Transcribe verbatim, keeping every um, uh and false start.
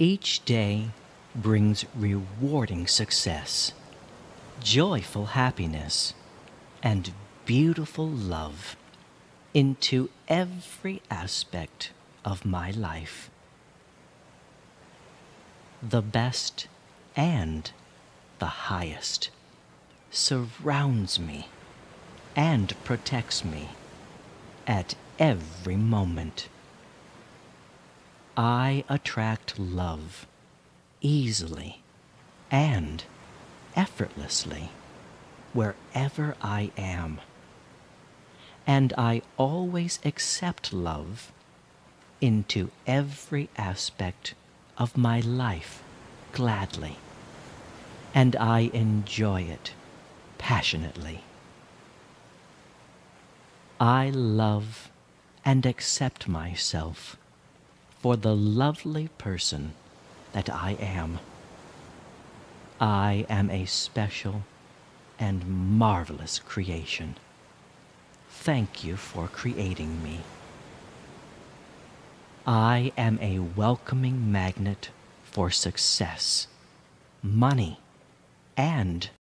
Each day brings rewarding success, joyful happiness, and beautiful love into every aspect of my life. The best and the highest surrounds me and protects me at every moment. I attract love easily and effortlessly wherever I am, and I always accept love into every aspect of my life gladly, and I enjoy it passionately. I love and accept myself for the lovely person that I am. I am a special and marvelous creation. Thank you for creating me. I am a welcoming magnet for success, money, and